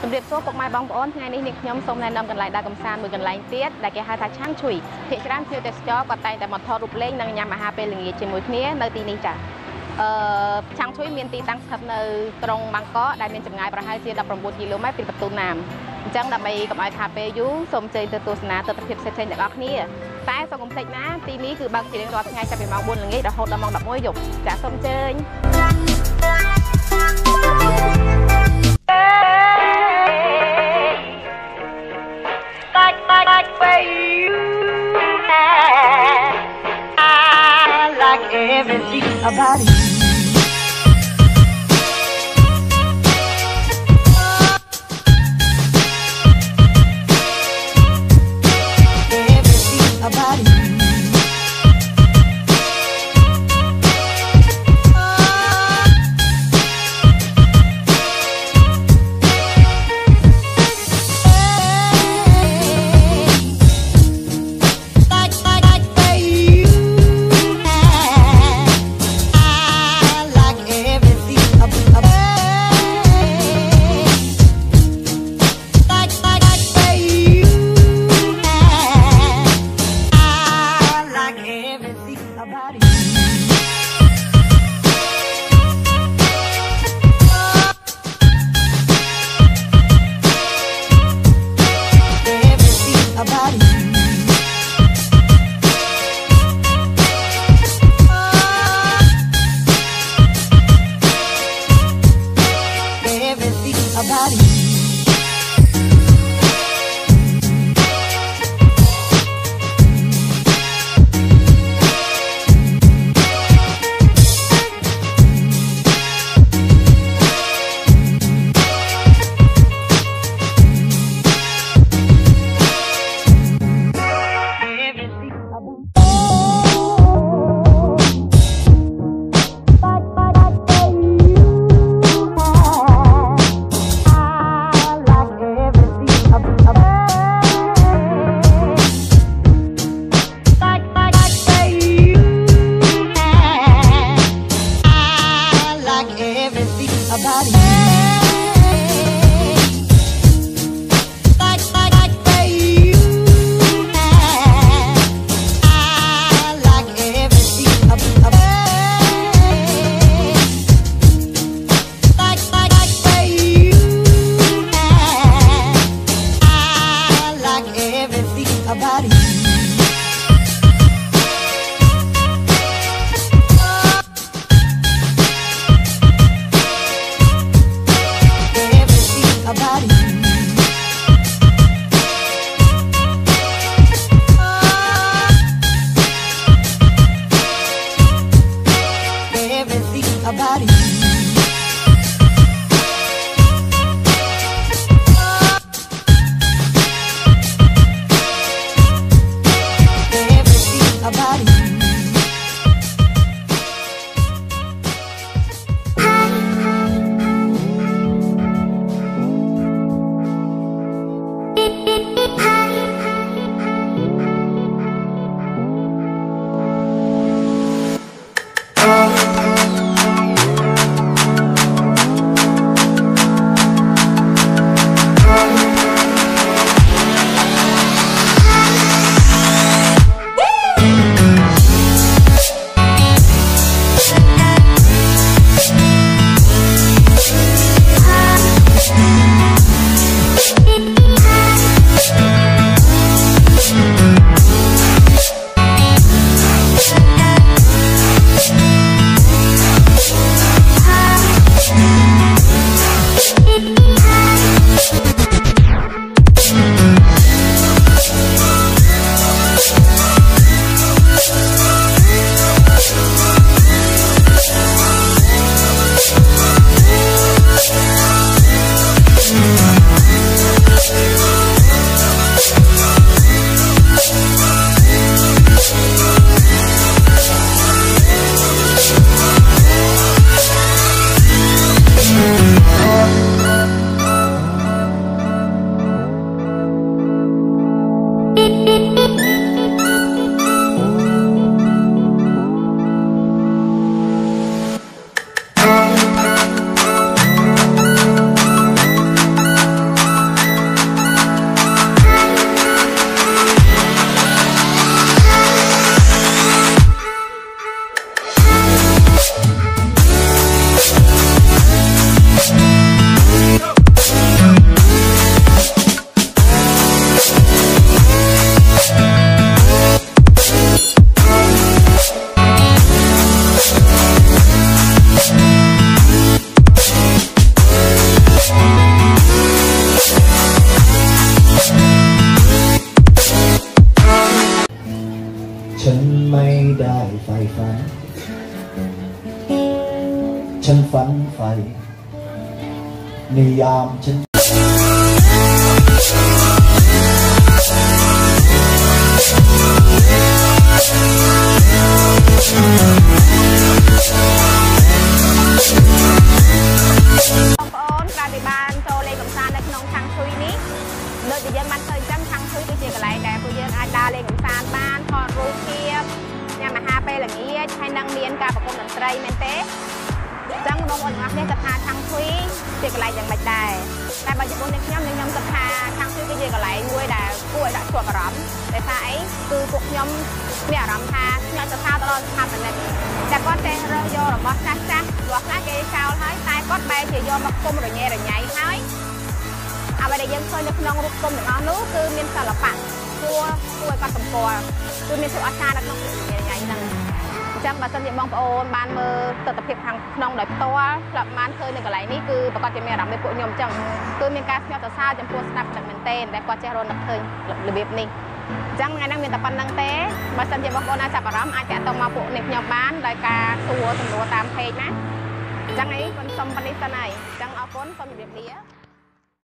Some lips of my bump on, and in Yum, some land like Dagam we can line theatre, like a hat a chang tree. Pitch ran to the stock, but I am a total plane, and Yamaha pelling it with me, no teenager. Chang tree means the tanks have no strong manko, that means an eyebrow has it up from Woodillo, my people to Nam. Jung that may come out happy you, some say the Tosna, the pips attend the Ockney. Ties of complete man, the need to bank in the Ockney, I have been my wooden gate, a hold among the Moyo. That's some change. I like everything about you. Everything about you. the